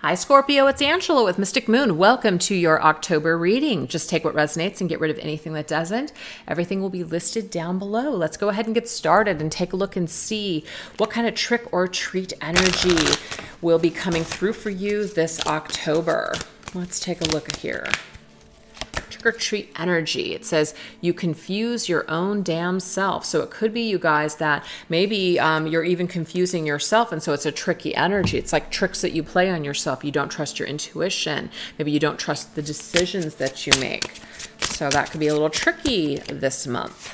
Hi Scorpio, it's Angela with Mystic Moon. Welcome to your October reading. Just take what resonates and get rid of anything that doesn't. Everything will be listed down below. Let's go ahead and get started and take a look and see what kind of trick or treat energy will be coming through for you this October. Let's take a look here. Trick or treat energy. It says you confuse your own damn self. So it could be you guys that maybe you're even confusing yourself, and so it's a tricky energy. It's like tricks that you play on yourself. You don't trust your intuition. Maybe you don't trust the decisions that you make. So that could be a little tricky this month.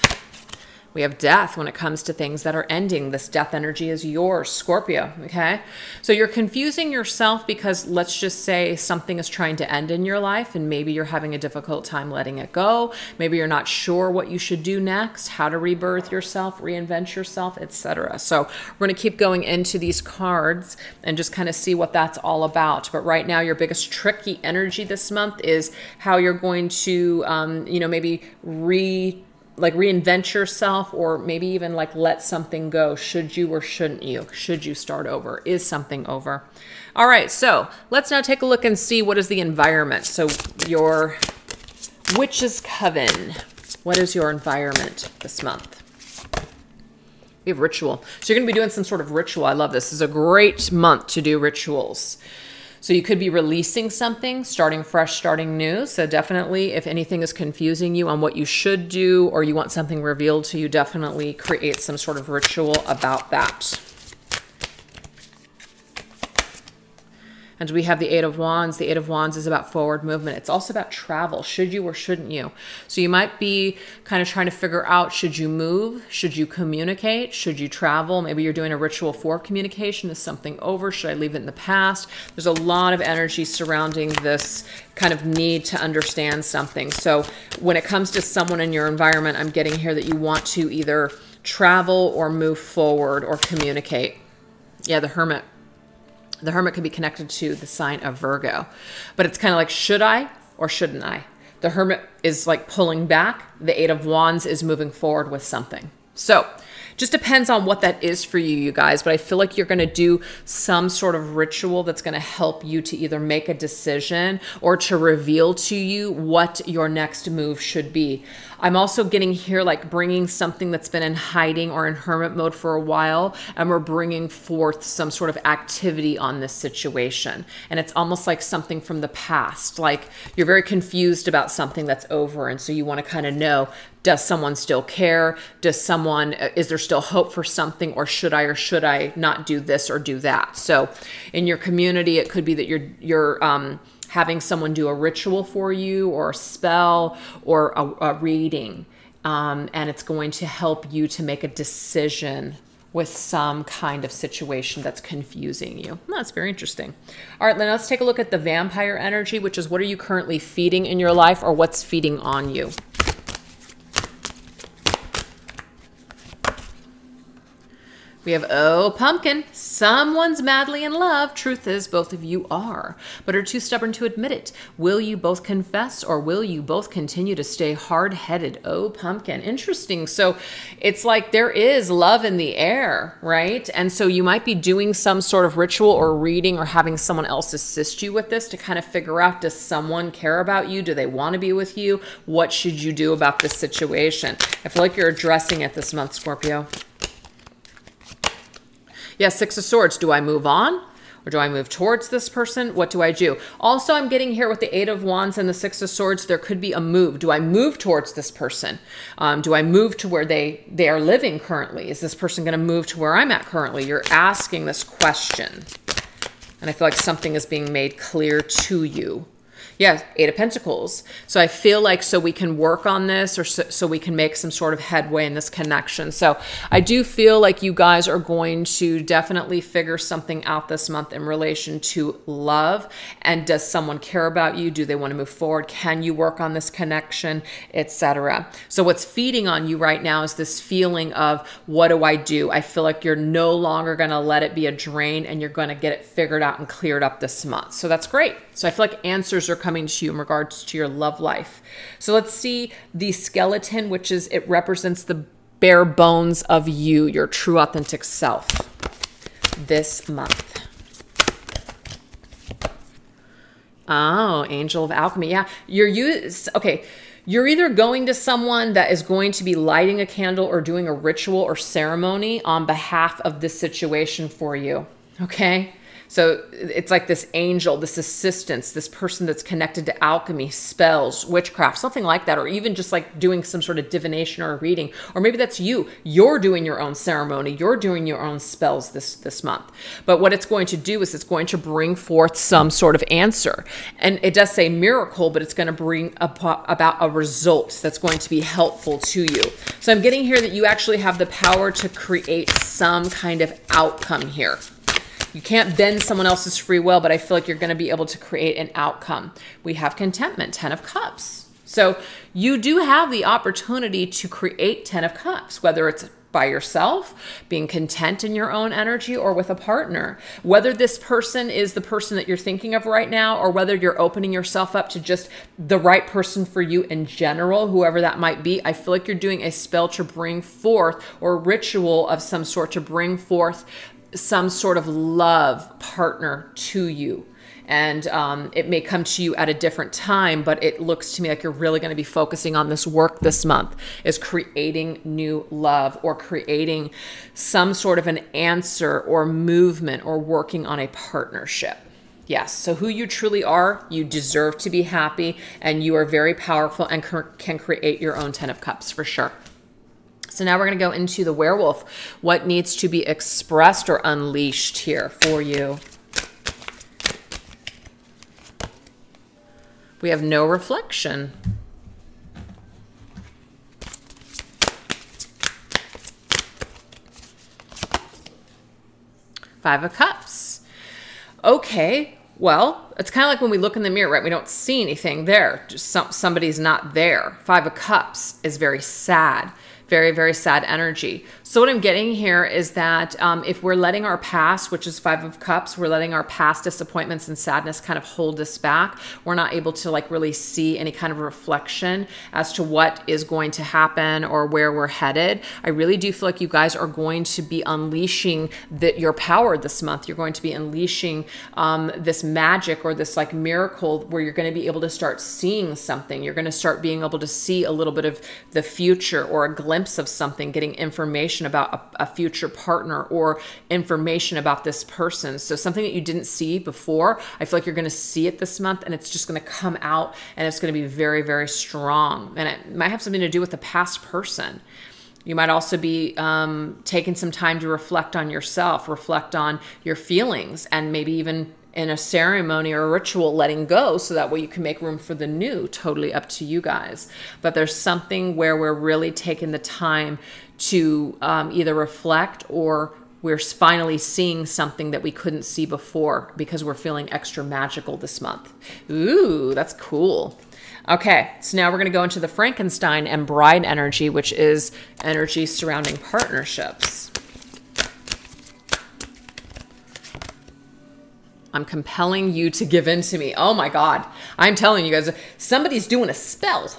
We have death when it comes to things that are ending. This death energy is yours, Scorpio, okay? So you're confusing yourself because let's just say something is trying to end in your life, and maybe you're having a difficult time letting it go. Maybe you're not sure what you should do next, how to rebirth yourself, reinvent yourself, etc. So we're going to keep going into these cards and just kind of see what that's all about. But right now, your biggest tricky energy this month is how you're going to, you know, maybe reinvent yourself, or maybe even like let something go. Should you or shouldn't you? Should you start over? Is something over? All right, so let's now take a look and see what is the environment. So your witch's coven, what is your environment this month? We have ritual. So you're going to be doing some sort of ritual. I love this. This is a great month to do rituals. So you could be releasing something, starting fresh, starting new. So definitely, if anything is confusing you on what you should do, or you want something revealed to you, definitely create some sort of ritual about that. And we have the Eight of Wands. The Eight of Wands is about forward movement. It's also about travel. Should you or shouldn't you? So you might be kind of trying to figure out, should you move? Should you communicate? Should you travel? Maybe you're doing a ritual for communication. Is something over? Should I leave it in the past? There's a lot of energy surrounding this kind of need to understand something. So when it comes to someone in your environment, I'm getting here that you want to either travel or move forward or communicate. Yeah, the Hermit. The Hermit could be connected to the sign of Virgo, but it's kind of like, should I or shouldn't I? The Hermit is like pulling back. The Eight of Wands is moving forward with something. So just depends on what that is for you, you guys. But I feel like you're going to do some sort of ritual that's going to help you to either make a decision or to reveal to you what your next move should be. I'm also getting here like bringing something that's been in hiding or in hermit mode for a while, and we're bringing forth some sort of activity on this situation. And it's almost like something from the past, like you're very confused about something that's over. And so you want to kind of know, does someone still care? Does someone, is there still hope for something, or should I not do this or do that? So in your community, it could be that you're having someone do a ritual for you, or a spell, or a reading. And it's going to help you to make a decision with some kind of situation that's confusing you. That's very interesting. All right, then let's take a look at the vampire energy, which is what are you currently feeding in your life, or what's feeding on you? We have, oh, pumpkin, someone's madly in love. Truth is, both of you are, but are too stubborn to admit it. Will you both confess, or will you both continue to stay hard-headed? Oh, pumpkin. Interesting. So it's like there is love in the air, right? And so you might be doing some sort of ritual or reading, or having someone else assist you with this to kind of figure out, does someone care about you? Do they want to be with you? What should you do about this situation? I feel like you're addressing it this month, Scorpio. Yeah, Six of Swords. Do I move on, or do I move towards this person? What do I do? Also, I'm getting here with the Eight of Wands and the Six of Swords, there could be a move. Do I move towards this person? Do I move to where they are living currently? Is this person going to move to where I'm at currently? You're asking this question, and I feel like something is being made clear to you. Yeah, Eight of Pentacles. So I feel like so we can work on this, or so we can make some sort of headway in this connection. So I do feel like you guys are going to definitely figure something out this month in relation to love. And does someone care about you? Do they want to move forward? Can you work on this connection, etc.? So what's feeding on you right now is this feeling of, what do I do? I feel like you're no longer going to let it be a drain, and you're going to get it figured out and cleared up this month. So that's great. So I feel like answers are coming to you in regards to your love life. So let's see the skeleton, which is, it represents the bare bones of you, your true authentic self this month. Oh, Angel of Alchemy. Yeah, okay, you're either going to someone that is going to be lighting a candle or doing a ritual or ceremony on behalf of this situation for you, okay? So it's like this angel, this assistance, this person that's connected to alchemy, spells, witchcraft, something like that, or even just like doing some sort of divination or a reading. Or maybe that's you. You're doing your own ceremony. You're doing your own spells this month. But what it's going to do is it's going to bring forth some sort of answer. And it does say miracle, but it's going to bring about a result that's going to be helpful to you. So I'm getting here that you actually have the power to create some kind of outcome here. You can't bend someone else's free will, but I feel like you're going to be able to create an outcome. We have contentment, 10 of cups. So you do have the opportunity to create 10 of cups, whether it's by yourself, being content in your own energy, or with a partner. Whether this person is the person that you're thinking of right now, or whether you're opening yourself up to just the right person for you in general, whoever that might be, I feel like you're doing a spell to bring forth, or ritual of some sort to bring forth some sort of love partner to you. And it may come to you at a different time, but it looks to me like you're really going to be focusing on this work this month, is creating new love or creating some sort of an answer or movement or working on a partnership. Yes. So who you truly are, you deserve to be happy, and you are very powerful and can create your own 10 of cups for sure. So now we're going to go into the werewolf. What needs to be expressed or unleashed here for you? We have no reflection. Five of cups. Okay. Well, it's kind of like when we look in the mirror, right? We don't see anything there. Just somebody's not there. Five of cups is very sad. Very, very sad energy. So what I'm getting here is that if we're letting our past, which is five of cups, we're letting our past disappointments and sadness kind of hold us back. We're not able to like really see any kind of reflection as to what is going to happen or where we're headed. I really do feel like you guys are going to be unleashing your power this month. You're going to be unleashing this magic or this like miracle where you're going to be able to start seeing something. You're going to start being able to see a little bit of the future or a glimpse of something, getting information about a future partner or information about this person. So something that you didn't see before, I feel like you're going to see it this month, and it's just going to come out, and it's going to be very, very strong. And it might have something to do with the past person. You might also be taking some time to reflect on yourself, reflect on your feelings, and maybe even in a ceremony or a ritual, letting go, so that way you can make room for the new. Totally up to you guys. But there's something where we're really taking the time to either reflect, or we're finally seeing something that we couldn't see before because we're feeling extra magical this month. Ooh, that's cool. Okay, so now we're going to go into the Frankenstein and Bride energy, which is energy surrounding partnerships. I'm compelling you to give in to me. Oh my God. I'm telling you guys, somebody's doing a spell.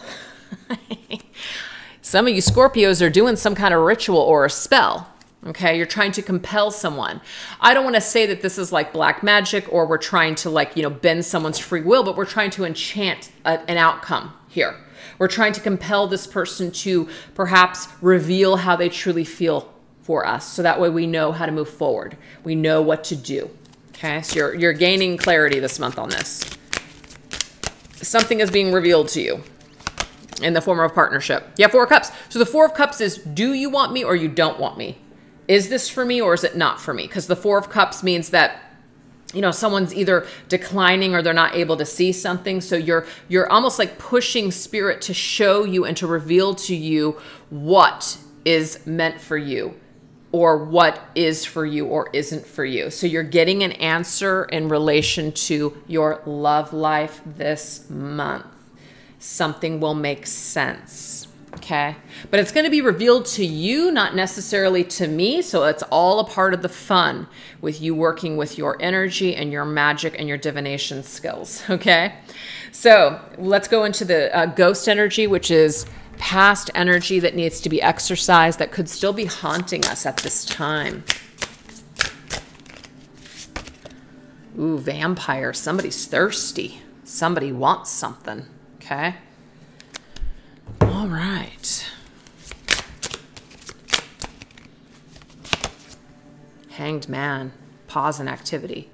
Some of you Scorpios are doing some kind of ritual or a spell. Okay. You're trying to compel someone. I don't want to say that this is like black magic or we're trying to like, you know, bend someone's free will, but we're trying to enchant an outcome here. We're trying to compel this person to perhaps reveal how they truly feel for us. So that way we know how to move forward. We know what to do. Okay, so you're gaining clarity this month on this. Something is being revealed to you in the form of partnership. Yeah, four of cups. So the four of cups is, do you want me or you don't want me? Is this for me or is it not for me? Because the four of cups means that, you know, someone's either declining or they're not able to see something. So you're almost like pushing spirit to show you and to reveal to you what is meant for you, or what is for you or isn't for you. So you're getting an answer in relation to your love life this month. Something will make sense, okay? But it's gonna be revealed to you, not necessarily to me, so it's all a part of the fun with you working with your energy and your magic and your divination skills, okay? So let's go into the ghost energy, which is past energy that needs to be exercised, that could still be haunting us at this time. Ooh, vampire. Somebody's thirsty. Somebody wants something, okay? All right. Hanged Man, pause in activity.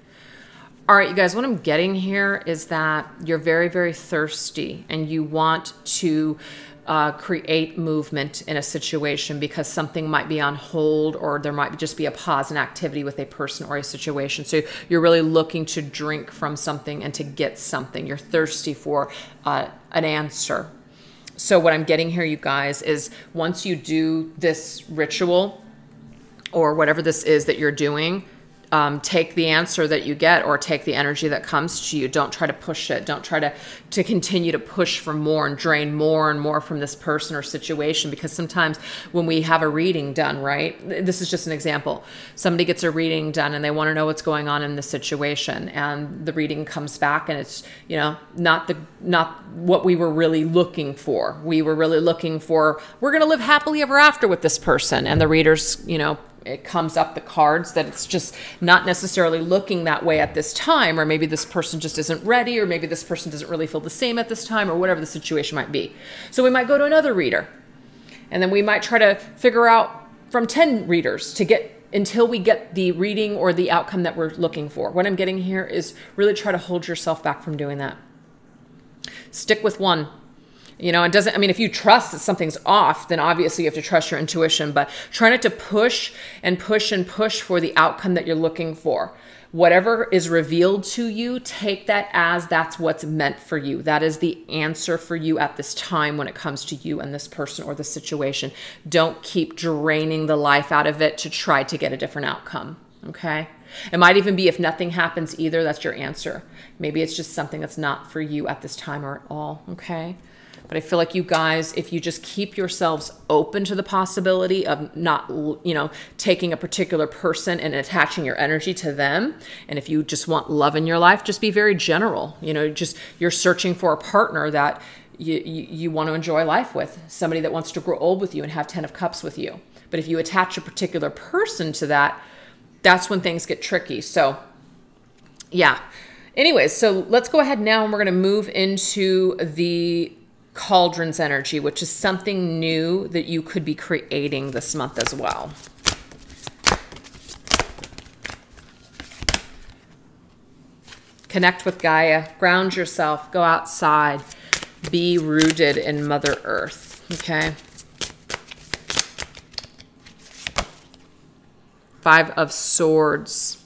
All right, you guys, what I'm getting here is that you're very, very thirsty and you want to create movement in a situation because something might be on hold or there might just be a pause in activity with a person or a situation. So you're really looking to drink from something and to get something. You're thirsty for an answer. So what I'm getting here, you guys, is once you do this ritual or whatever this is that you're doing, take the answer that you get or take the energy that comes to you. Don't try to push it. Don't try to continue to push for more and drain more and more from this person or situation, because sometimes when we have a reading done, right? This is just an example. Somebody gets a reading done and they want to know what's going on in the situation, and the reading comes back and it's, you know, not what we were really looking for. We were really looking for, we're going to live happily ever after with this person, and the reader's, you know, it comes up the cards that it's just not necessarily looking that way at this time, or maybe this person just isn't ready, or maybe this person doesn't really feel the same at this time, or whatever the situation might be. So we might go to another reader, and then we might try to figure out from 10 readers to get until we get the reading or the outcome that we're looking for. What I'm getting here is really try to hold yourself back from doing that. Stick with one. You know, it doesn't, I mean, if you trust that something's off, then obviously you have to trust your intuition, but try not to push and push and push for the outcome that you're looking for. Whatever is revealed to you, take that as that's what's meant for you. That is the answer for you at this time when it comes to you and this person or the situation. Don't keep draining the life out of it to try to get a different outcome, okay? It might even be if nothing happens either, that's your answer. Maybe it's just something that's not for you at this time or at all, okay? But I feel like, you guys, if you just keep yourselves open to the possibility of not, you know, taking a particular person and attaching your energy to them. And if you just want love in your life, just be very general. You know, just you're searching for a partner that you want to enjoy life with. Somebody that wants to grow old with you and have 10 of cups with you. But if you attach a particular person to that, that's when things get tricky. So, yeah. Anyways, so let's go ahead now and we're going to move into the Cauldron's energy, which is something new that you could be creating this month as well. Connect with Gaia, ground yourself, go outside, be rooted in Mother Earth, okay? Five of Swords.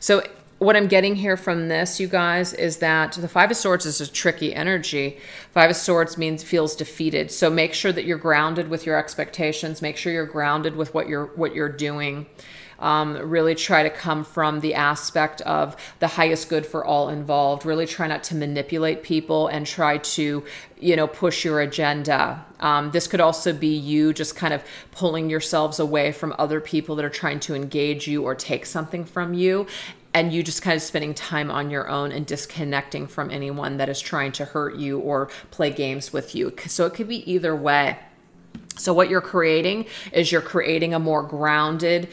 So what I'm getting here from this, you guys, is that the Five of Swords is a tricky energy. Five of Swords means feels defeated. So make sure that you're grounded with your expectations. Make sure you're grounded with what you're doing. Really try to come from the aspect of the highest good for all involved. Really try not to manipulate people and try to, you know, push your agenda. This could also be you just kind of pulling yourselves away from other people that are trying to engage you or take something from you. And you just kind of spending time on your own and disconnecting from anyone that is trying to hurt you or play games with you. So it could be either way. So what you're creating is you're creating a more grounded,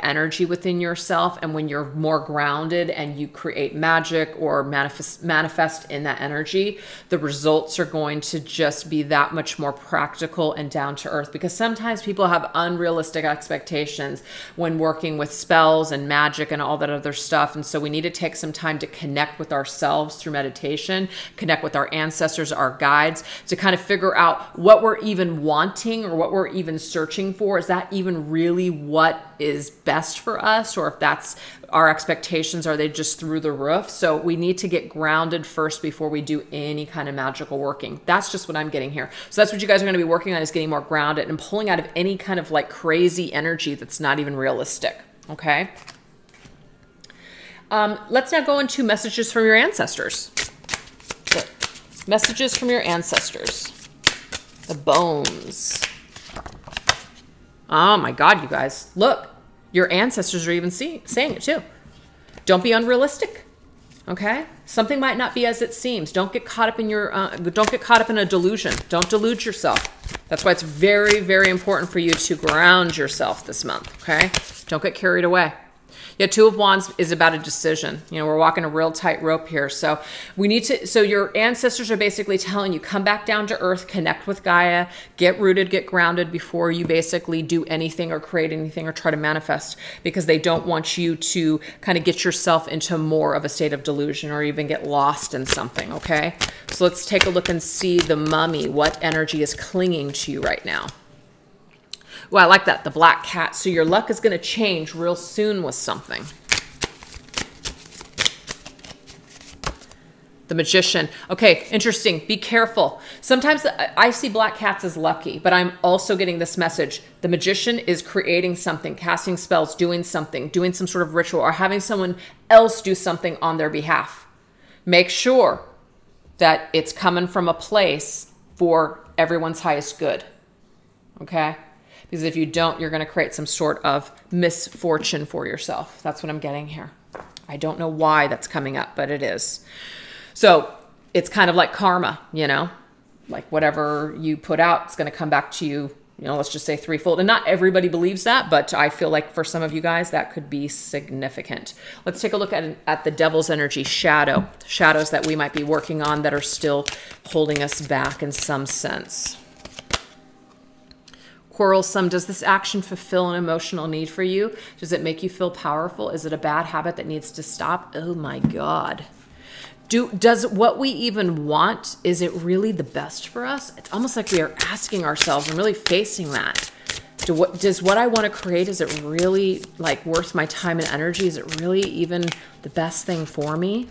energy within yourself. And when you're more grounded and you create magic or manifest in that energy, the results are going to just be that much more practical and down to earth. Because sometimes people have unrealistic expectations when working with spells and magic and all that other stuff. And so we need to take some time to connect with ourselves through meditation, connect with our ancestors, our guides, to kind of figure out what we're even wanting or what we're even searching for. Is that even really what is best for us? Or if that's our expectations, are they just through the roof? So we need to get grounded first before we do any kind of magical working. That's just what I'm getting here. So that's what you guys are going to be working on, is getting more grounded and pulling out of any kind of like crazy energy that's not even realistic. Okay. Let's now go into messages from your ancestors. Messages from your ancestors. The bones. Oh my God, you guys. Look, your ancestors are even saying it too. Don't be unrealistic, okay? Something might not be as it seems. Don't get caught up in your, don't get caught up in a delusion. Don't delude yourself. That's why it's very, very important for you to ground yourself this month, okay? Don't get carried away. Yeah, Two of Wands is about a decision. You know, we're walking a real tight rope here. So we need to, so your ancestors are basically telling you, come back down to earth, connect with Gaia, get rooted, get grounded before you basically do anything or create anything or try to manifest, because they don't want you to kind of get yourself into more of a state of delusion or even get lost in something, okay? So let's take a look and see the mummy. What energy is clinging to you right now? Well, I like that, the black cat. So your luck is going to change real soon with something. The Magician. Okay, interesting. Be careful. Sometimes I see black cats as lucky, but I'm also getting this message. The Magician is creating something, casting spells, doing something, doing some sort of ritual, or having someone else do something on their behalf. Make sure that it's coming from a place for everyone's highest good. Okay? Because if you don't, you're going to create some sort of misfortune for yourself. That's what I'm getting here. I don't know why that's coming up, but it is. So it's kind of like karma, you know, like whatever you put out, it's going to come back to you, you know, let's just say threefold. And not everybody believes that, but I feel like for some of you guys, that could be significant. Let's take a look at the devil's energy, shadow. Shadows that we might be working on that are still holding us back in some sense. Quarrelsome. Does this action fulfill an emotional need for you? Does it make you feel powerful? Is it a bad habit that needs to stop? Oh my God. Does what we even want, is it really the best for us? It's almost like we are asking ourselves and really facing that. Does what I want to create, is it really like worth my time and energy? Is it really even the best thing for me?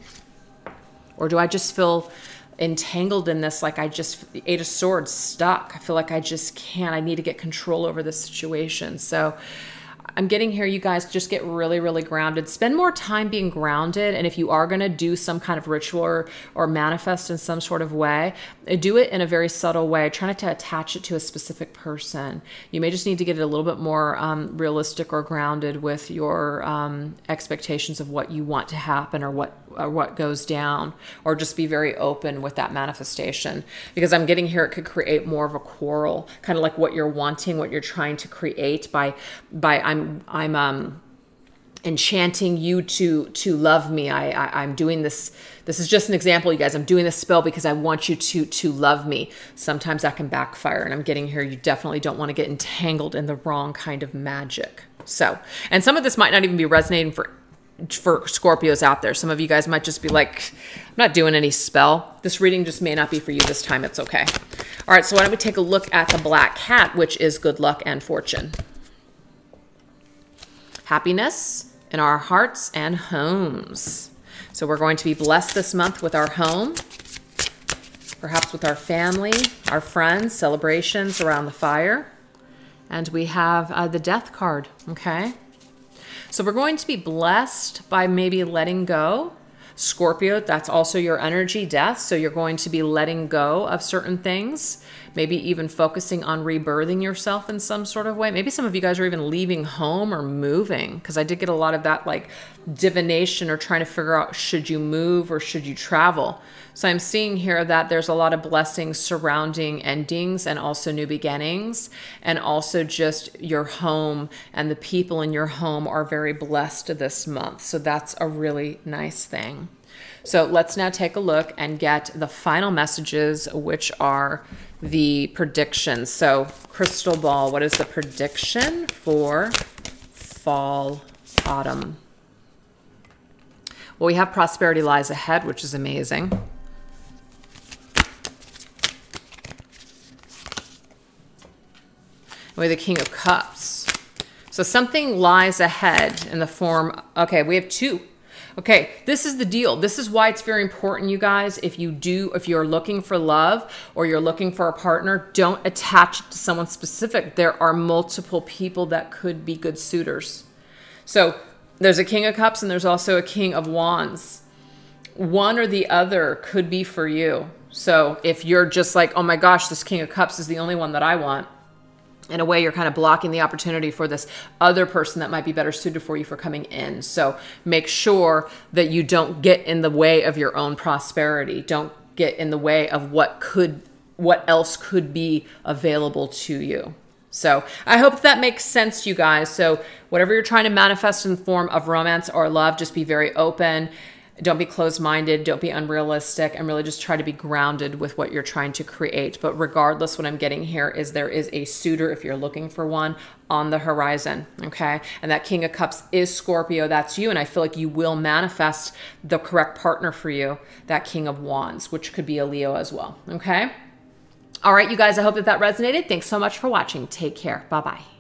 Or do I just feel entangled in this, like I just, Eight of Swords, stuck. I feel like I just can't. I need to get control over this situation. So I'm getting here, you guys, just get really, really grounded. Spend more time being grounded. And if you are going to do some kind of ritual or manifest in some sort of way, do it in a very subtle way. Try not to attach it to a specific person. You may just need to get it a little bit more realistic or grounded with your expectations of what you want to happen or what goes down, or just be very open with that manifestation, because I'm getting here, it could create more of a quarrel, kind of like what you're wanting, what you're trying to create by I'm enchanting you to love me. I'm doing this. This is just an example, you guys. I'm doing this spell because I want you to love me. Sometimes that can backfire, and I'm getting here, you definitely don't want to get entangled in the wrong kind of magic. So, and some of this might not even be resonating for Scorpios out there. Some of you guys might just be like, I'm not doing any spell. This reading just may not be for you this time. It's okay. All right. So why don't we take a look at the black cat, which is good luck and fortune. Happiness in our hearts and homes. So we're going to be blessed this month with our home, perhaps with our family, our friends, celebrations around the fire. And we have the death card. Okay. So we're going to be blessed by maybe letting go. Scorpio, that's also your energy, death. So you're going to be letting go of certain things, maybe even focusing on rebirthing yourself in some sort of way. Maybe some of you guys are even leaving home or moving, because I did get a lot of that, like divination or trying to figure out, should you move or should you travel? So I'm seeing here that there's a lot of blessings surrounding endings and also new beginnings, and also just your home and the people in your home are very blessed this month. So that's a really nice thing. So let's now take a look and get the final messages, which are the predictions. So crystal ball, what is the prediction for fall, autumn? Well, we have prosperity lies ahead, which is amazing. We have the King of Cups. So something lies ahead in the form. Okay, we have two. Okay, this is the deal. This is why it's very important, you guys. If you're looking for love or you're looking for a partner, don't attach it to someone specific. There are multiple people that could be good suitors. So there's a King of Cups and there's also a King of Wands. One or the other could be for you. So if you're just like, oh my gosh, this King of Cups is the only one that I want, in a way, you're kind of blocking the opportunity for this other person that might be better suited for you for coming in. So make sure that you don't get in the way of your own prosperity. Don't get in the way of what else could be available to you. So I hope that makes sense to you guys. So whatever you're trying to manifest in the form of romance or love, just be very open. Don't be closed-minded. Don't be unrealistic. And really just try to be grounded with what you're trying to create. But regardless, what I'm getting here is there is a suitor, if you're looking for one, on the horizon, okay? And that King of Cups is Scorpio. That's you. And I feel like you will manifest the correct partner for you, that King of Wands, which could be a Leo as well, okay? All right, you guys, I hope that resonated. Thanks so much for watching. Take care. Bye-bye.